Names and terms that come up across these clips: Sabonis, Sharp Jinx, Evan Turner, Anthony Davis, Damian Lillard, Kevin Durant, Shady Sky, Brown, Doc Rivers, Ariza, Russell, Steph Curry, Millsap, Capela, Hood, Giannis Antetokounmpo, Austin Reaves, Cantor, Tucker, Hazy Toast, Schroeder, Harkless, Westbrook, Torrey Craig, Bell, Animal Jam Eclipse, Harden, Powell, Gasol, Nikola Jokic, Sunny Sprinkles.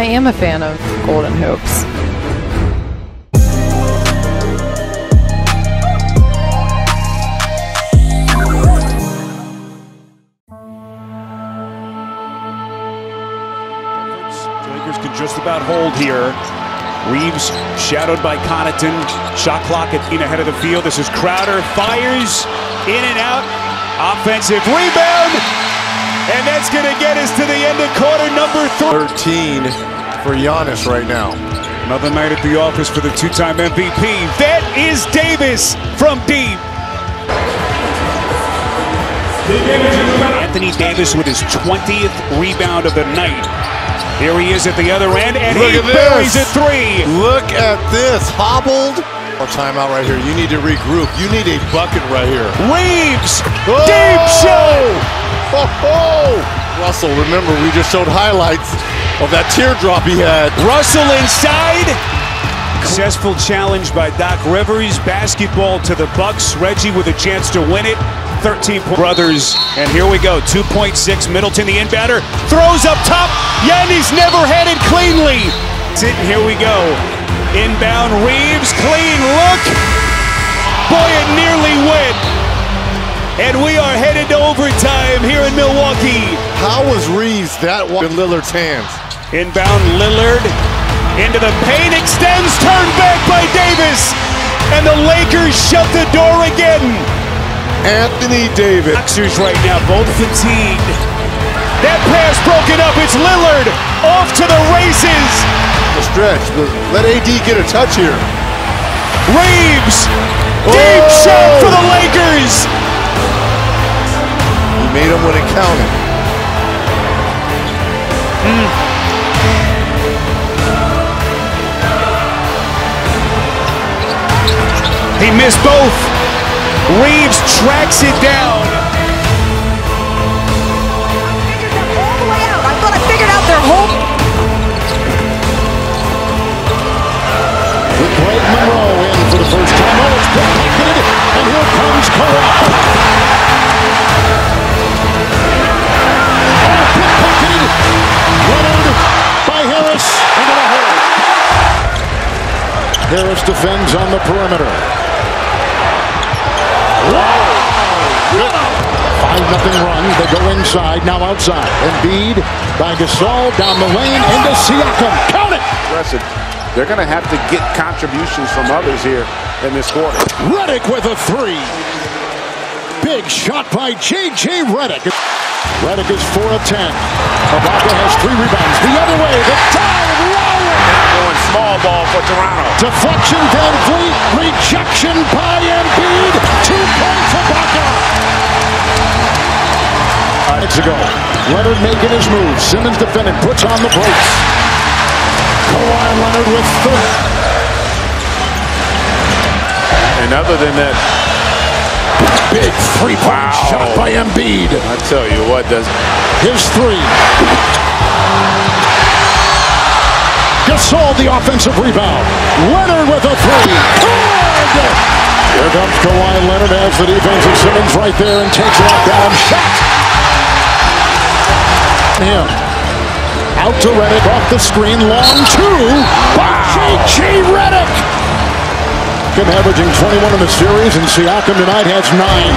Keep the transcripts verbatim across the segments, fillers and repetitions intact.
I am a fan of Golden Hopes. Lakers can just about hold here. Reaves shadowed by Connaughton. Shot clock at in ahead of the field. This is Crowder. Fires in and out. Offensive rebound. And that's going to get us to the end of quarter number three. thirteen for Giannis right now. Another night at the office for the two-time M V P. That is Davis from deep. Anthony Davis with his twentieth rebound of the night. Here he is at the other end, and he buries a three. Look at this, hobbled. More timeout right here. You need to regroup. You need a bucket right here. Reaves, oh! Deep shot. Oh, oh. Russell, remember we just showed highlights of that teardrop he had. Russell inside. Successful challenge by Doc Rivers. Basketball to the Bucks. Reggie with a chance to win it. thirteen brothers, and here we go. Two point six. Middleton, the inbounder, throws up top. Giannis never had it cleanly. Sitting, here we go. Inbound, Reaves, clean look. Boy, it nearly went. And we are headed to overtime here in Milwaukee. How was Reaves that one in Lillard's hands? Inbound, Lillard into the paint, extends, turned back by Davis, and the Lakers shut the door again. Anthony Davis. Boxers right now, both fatigued. That pass broken up. It's Lillard off to the races. The stretch. Let A D get a touch here. Reaves. Oh. Deep shot for the Lakers. He made him when it counted. Mm. He missed both. Reaves tracks it down. I figured that all the way out. I thought I figured out their whole. With Blake Monroe in for the first time. Oh, it's pocketed, and here comes Kawhi. Oh, pocketed. Leonard by Harris into the hole. Harris defends on the perimeter. five nothing run. They go inside, now outside. Embiid by Gasol, down the lane, into Siakam. Count it! Aggressive. They're going to have to get contributions from others here in this quarter. Redick with a three. Big shot by J J. Redick. Redick is four of ten. Ibaka has three rebounds. The other way, the dive, Lowry. Going small ball for Toronto. Deflection, Van Vliet, rejection by Embiid. Two points, Ibaka. Minutes ago, Leonard making his move. Simmons defending, puts on the brakes. Kawhi Leonard with third. And other than that, big three-point wow. shot by Embiid. I tell you what, does his three. Gasol the offensive rebound. Leonard with a three. Good. Here comes Kawhi Leonard as the defensive Simmons right there and takes it off down shot. Him. Out to Redick, off the screen, long two by J J. Redick. Been averaging twenty-one in the series, and Siakam tonight has nine.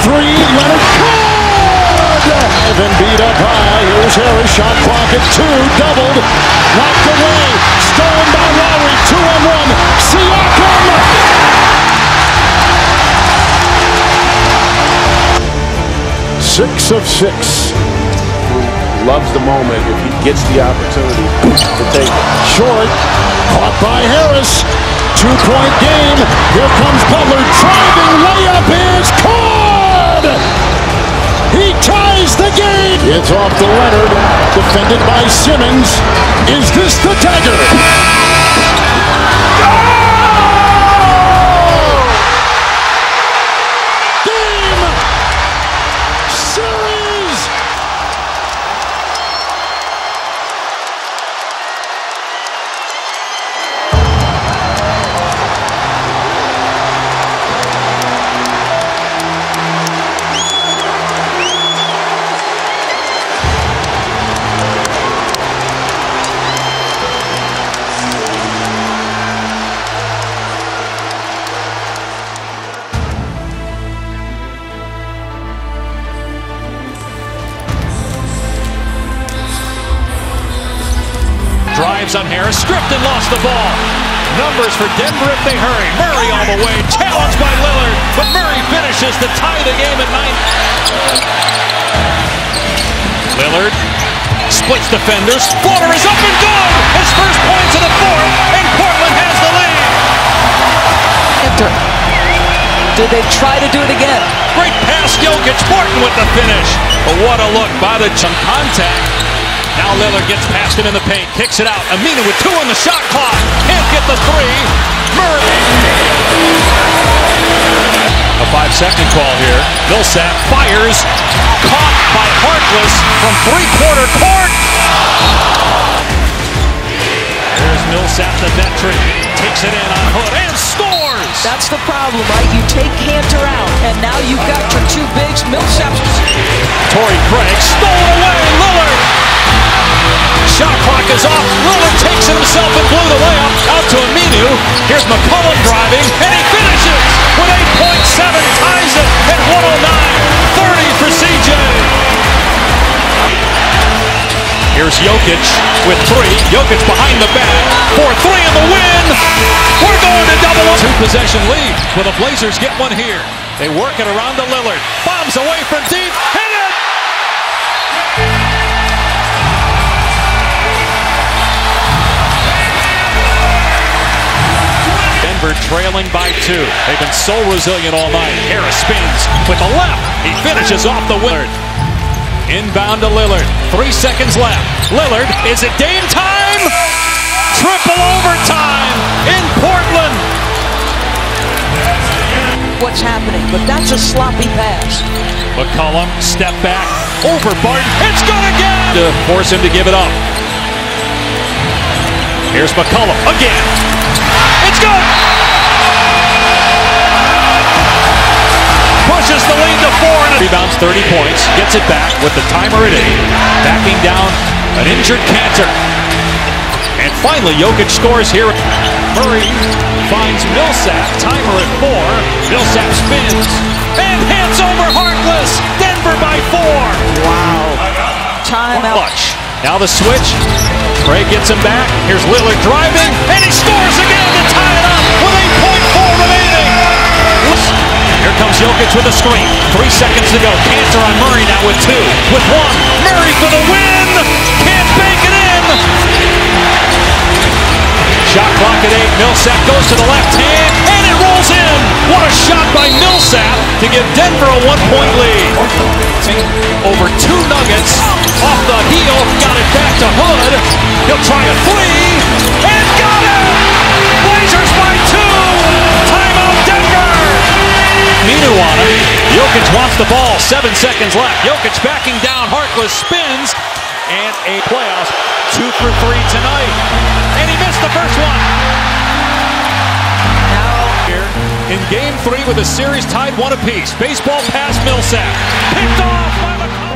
Three, Leonard, good! Evan beat up high, here's Harris, shot clock at two, doubled, knocked away, stolen by Lowry, two on one, Siakam! Six of six. Loves the moment if he gets the opportunity to take it. Short, caught by Harris. Two-point game. Here comes Butler. Driving layup is caught! He ties the game! It's off to Leonard. Defended by Simmons. Is this the dagger? Oh! Game! Series! drives on Harris, stripped and lost the ball. Numbers for Denver if they hurry. Murray on the way, challenged by Lillard, but Murray finishes to tie the game at nine. Lillard splits defenders, floater is up and good! His first points of the fourth, and Portland has the lead! Enter. Did they try to do it again? Great pass, Jokic, Portland with the finish. But what a look by the chunk contact. Now Lillard gets past him in the paint, kicks it out. Aminu with two on the shot clock. Can't get the three. Murray. A five-second call here. Millsap fires. Caught by Harkless from three-quarter court. There's Millsap, the veteran. Takes it in on Hood and scores. That's the problem, right? You take Cantor out, and now you've got your two bigs. Millsap. Torrey Craig stole away. Lillard. Shot clock is off. Lillard takes it himself and blew the layup out to Aminu. Here's McCollum driving, and he finishes with eight point seven, ties it at one oh nine. thirty for C J. Here's Jokic with three. Jokic behind the back for three in the win. We're going to double up. Two possession lead. Will the Blazers get one here? They work it around to Lillard. Bombs away from deep. Hit it! Trailing by two. They've been so resilient all night. Harris spins with the left. He finishes off the Lillard. Inbound to Lillard. Three seconds left. Lillard, is it game time? Triple overtime in Portland. What's happening? But that's a sloppy pass. McCollum, step back. Over Barton. It's good again! To force him to give it up. Here's McCollum again. It's good! Pushes the lead to four. And rebounds thirty points. Gets it back with the timer at eight. Backing down an injured Cantor. And finally, Jokic scores here. Murray finds Millsap. Timer at four. Millsap spins. And hands over Harkless. Denver by four. Wow. Timeout. Now the switch. Craig gets him back. Here's Lillard driving, and he scores again to tie it up with eight point four remaining. Here comes Jokic with a screen. Three seconds to go. Cantor on Murray now with two. With one. Murray for the win. Can't bank it in. Shot clock at eight. Millsap goes to the left hand, and it rolls in. What a shot by Millsap to give Denver a one-point lead. Over two Nuggets. Off the heel, got it back to Hood. He'll try a three, and got it! Blazers by two! Timeout Denver! Minu on it. Jokic wants the ball, seven seconds left. Jokic backing down, Harkless spins, and a playoffs. Two for three tonight, and he missed the first one. Now here in game three with a series tied one apiece. Baseball pass, Millsap. Picked off by McCollum.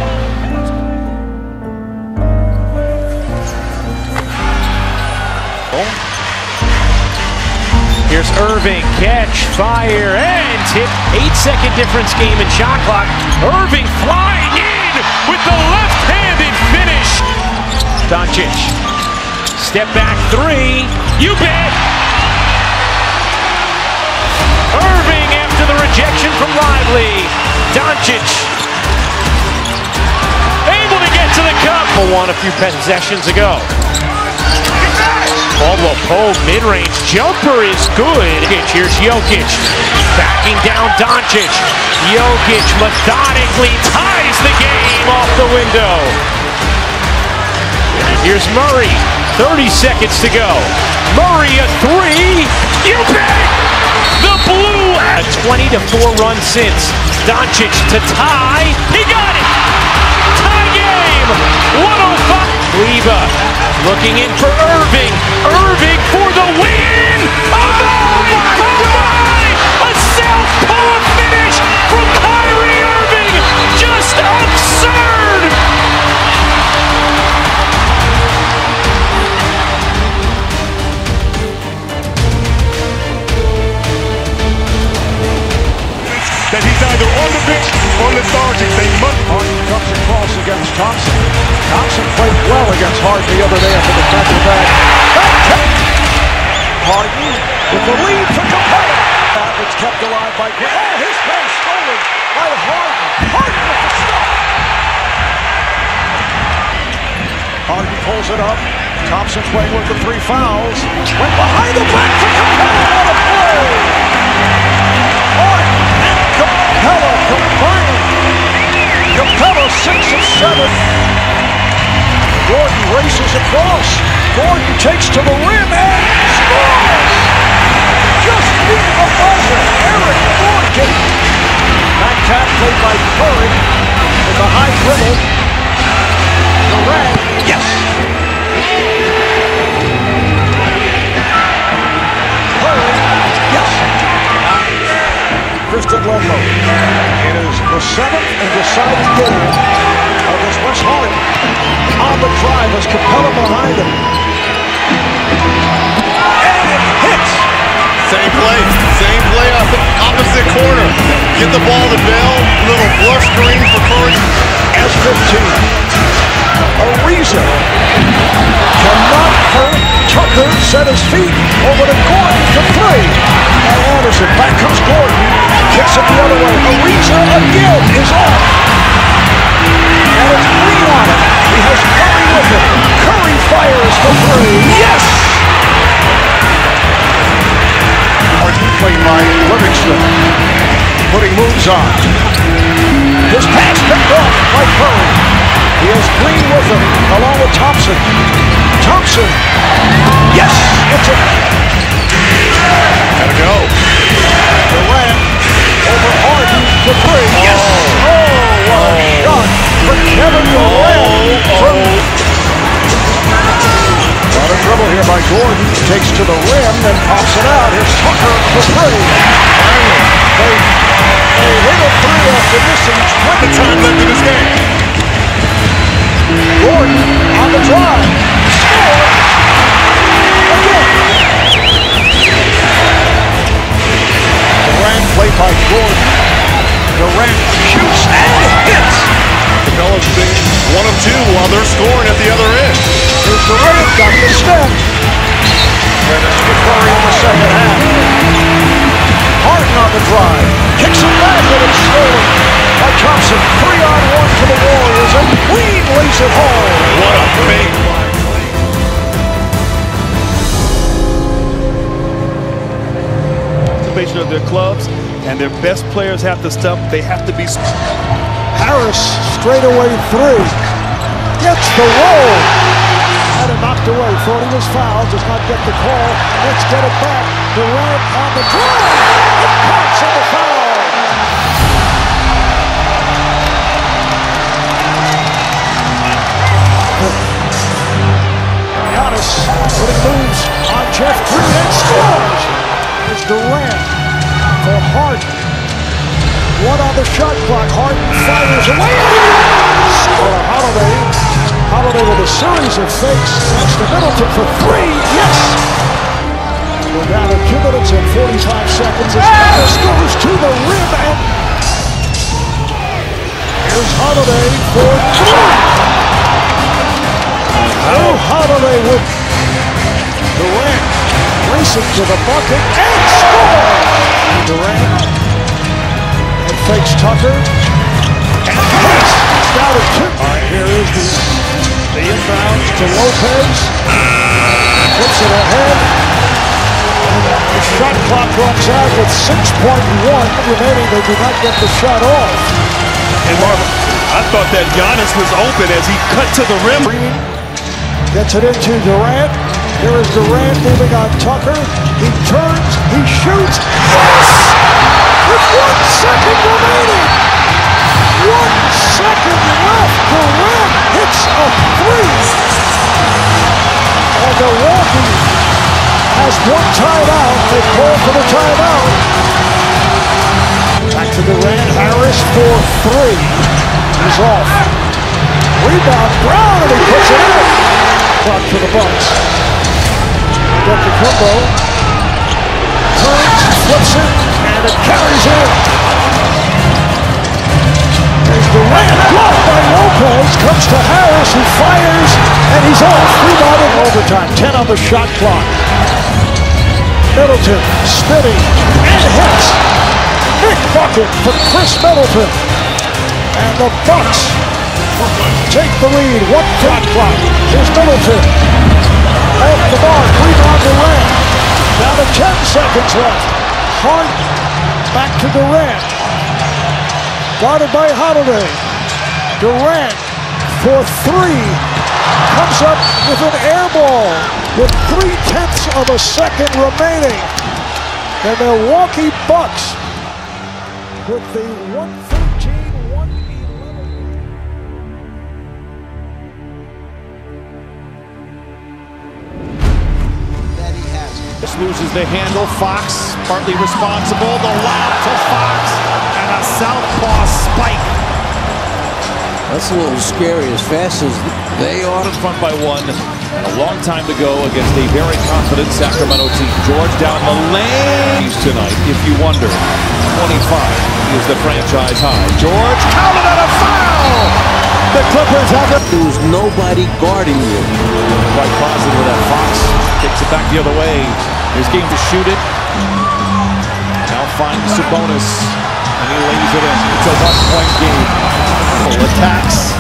Here's Irving, catch, fire, and hit. Eight-second difference game in shot clock. Irving flying in with the left-handed finish. Doncic, step back three. You bet. Irving after the rejection from Lively. Doncic able to get to the cup. Won a few possessions ago. Ball will pull, mid-range jumper is good. Here's Jokic, backing down Doncic. Jokic methodically ties the game off the window. Here's Murray, thirty seconds to go. Murray a three, you bet! The blue at twenty to four run since. Doncic to tie, he got it! Tie game, one oh five. Leva. Looking in for Irving. Irving for the win! Oh my! A southpaw finish from Kyrie Irving! Just absurd! That he's either on the bench or lethargic. They must. Harden comes across against Thompson. Thompson played well against Harden the other day after the back-to-back. It's a lead for Capela. It's kept alive by Grant. Oh, his pass stolen by Harden. Harden with the stop. Harden pulls it up. Thompson playing with the three fouls. Went behind the back for Capela. What a play! Harden and Capela combined. Capela six of seven. Gordon races across. Gordon takes to the rim and scores! Just beat the buzzer. Eric Gordon. That tap played by Curry with a high dribble. Durant, yes! Curry, yes! Kristen Ludlow. It is the seventh and deciding goal of this West Holliday. On the drive as Capela behind him. And it hits! Same play, same play off the opposite corner. Get the ball to Bell, little bluff screen for Curry. S fifteen. Ariza cannot hurt Tucker, set his feet over to Gordon to three. And Anderson, back comes Gordon. Kicks it the other way. Ariza again is off. And it's Lee on it. He has Curry with it. Curry fires for three. Yes! Harden played by Livingston. Putting moves on. His pass picked off by Curry. He has Green with him, along with Thompson. Thompson. Yes! It's a... Gotta go. Durant over Harden for three. Yes! Oh, oh what a shot! For Kevin Durant from... A lot of trouble here by Gordon. Takes to the rim, then pops it out. Here's Tucker for three. They, they hit a three after missing twenty times left in this game. Gordon on the drive. Score! Again! Durant played by Gordon. Durant shoots and hits! Capella's been one of two while they're scoring at the other end. Here's Durant, got the step. And it's Curry in the second half. Harden on the drive. Kicks it back and it's stolen by Thompson. Three on one for the Warriors and Reed lays it home. What a big play. Of their clubs and their best players have to step. They have to be... Harris straightaway through, gets the roll, had it knocked away, thought he was fouled, does not get the call, let's get it back, Durant on the drive, it counts on the foul! Giannis, but it moves on Jeff Green and scores! It's Durant for Harden. One on the shot clock, Harden fires away. For Holliday, Holliday with a series of fakes. That's to Middleton for three, yes! We're down to two minutes and forty-five seconds. As Harris goes to the rim and... Here's Holliday for three! Oh, Holliday with Durant racing to the bucket and scores! Durant... Fakes Tucker, and hits! It's down to two. All right, here is the, the inbounds to Lopez. Flips it ahead. The shot clock runs out with six point one remaining. They do not get the shot off. And Marvin, I thought that Giannis was open as he cut to the rim. Gets it into Durant. Here is Durant moving on Tucker. He turns, he shoots. Yes! With one second remaining, one second left, Durant hits a three. And Milwaukee has one timeout. They call for the timeout. Back to Durant. Harris for three. He's off. Rebound Brown, and he puts it in. Clock for the Bucks. Antetokounmpo turns, flips it. And it carries in. There's Durant, blocked by Lopez, comes to Harris, who fires, and he's off. Rebounded overtime, ten on the shot clock. Middleton spinning and hits. Big bucket for Khris Middleton. And the Bucks take the lead. One shot clock. Here's Middleton. Off the mark. Rebound Durant. Down to ten seconds left. Harden back to Durant. Guarded by Holliday. Durant for three. Comes up with an air ball. With three-tenths of a second remaining, the Milwaukee Bucks with the one thirteen, one eleven. That he has. This loses the handle. Fox partly responsible. The lob to Fox and a southpaw spike. That's a little scary. As fast as they are in front by one. And a long time to go against a very confident Sacramento team. George down the lane tonight, if you wonder. twenty-five is the franchise high. George counted on a foul! The Clippers have it. There's nobody guarding you. Quite positive with that Fox. Takes it back the other way. There's game to shoot it. Now finds Sabonis. And he lays it in. It's a one-point game. Full attacks.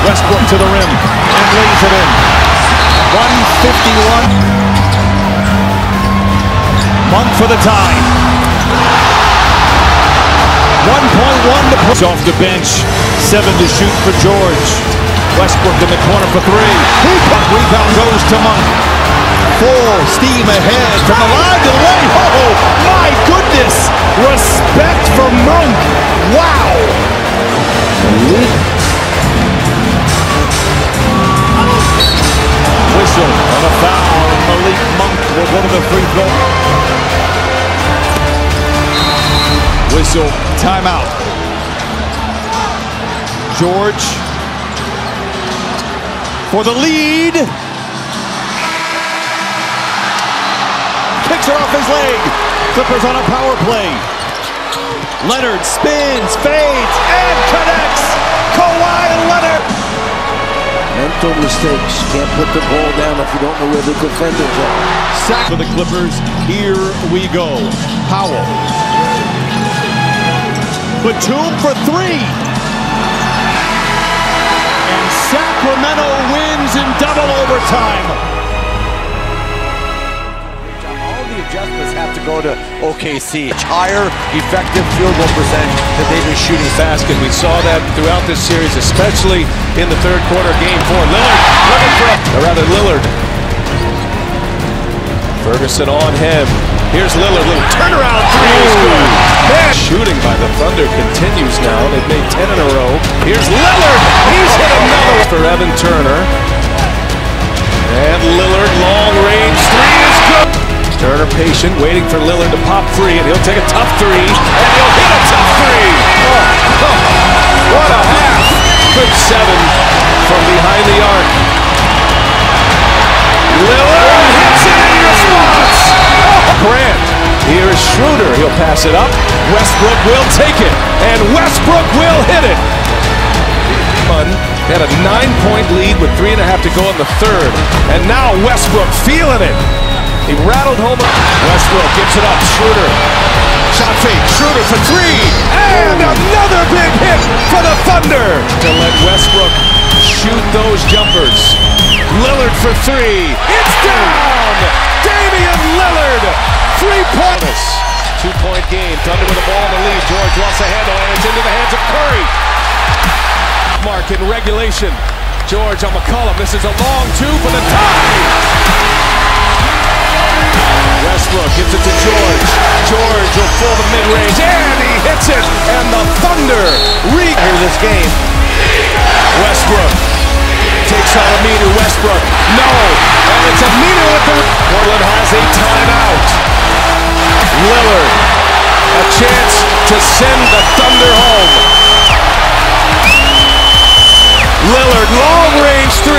Westbrook to the rim and lays it in. one fifty-one. Monk for the tie. one point one to push off the bench. Seven to shoot for George. Westbrook in the corner for three. Rebound goes to Monk. Full steam ahead from the line to the lane. Oh my goodness! Respect for Monk. Wow. Whistle and a foul. Malik Monk with one of the free throws. Whistle, timeout. George for the lead. Kicks her off his leg. Clippers on a power play. Leonard spins, fades, and connects. Kawhi Leonard. Mental mistakes. Can't put the ball down if you don't know where the defenders are. Sack for the Clippers. Here we go. Powell. Batum for three. And Sacramento wins in double overtime. All the adjustments have to go to O K C. Higher effective field goal percentage that they've been shooting basket. We saw that throughout this series, especially in the third quarter, game four. Lillard looking for, or rather Lillard. Ferguson on him. Here's Lillard, little turnaround three. Ooh, shooting by the Thunder continues now. They've made ten in a row. Here's Lillard. He's hit another for Evan Turner. And Lillard, long range three is good. Turner patient, waiting for Lillard to pop three, and he'll take a tough three, and he'll hit a tough three. Oh, oh, what a half! Good seven from behind the arc. Lillard hits it in response. Oh, Grant. Here's Schroeder. He'll pass it up. Westbrook will take it, and Westbrook will hit it. Fun. They had a nine-point lead with three and a half to go in the third. And now Westbrook feeling it. He rattled home. Westbrook gets it up. Schroeder. Shot fake. Schroeder for three. And another big hit for the Thunder. To let Westbrook shoot those jumpers. Lillard for three. It's down. Damian Lillard. Three-point. Two-point game. Thunder with the ball in the lead. George lost a handle and it's into the hands of Curry. Mark in regulation. George on McCollum. This is a long two for the tie. Westbrook gives it to George. George will pull the mid-range and he hits it. And the Thunder re- Here this game. Westbrook takes out Aminu. Westbrook. No. And it's Aminu with the. Portland has a timeout. Lillard. A chance to send the Thunder home. Lillard, long range.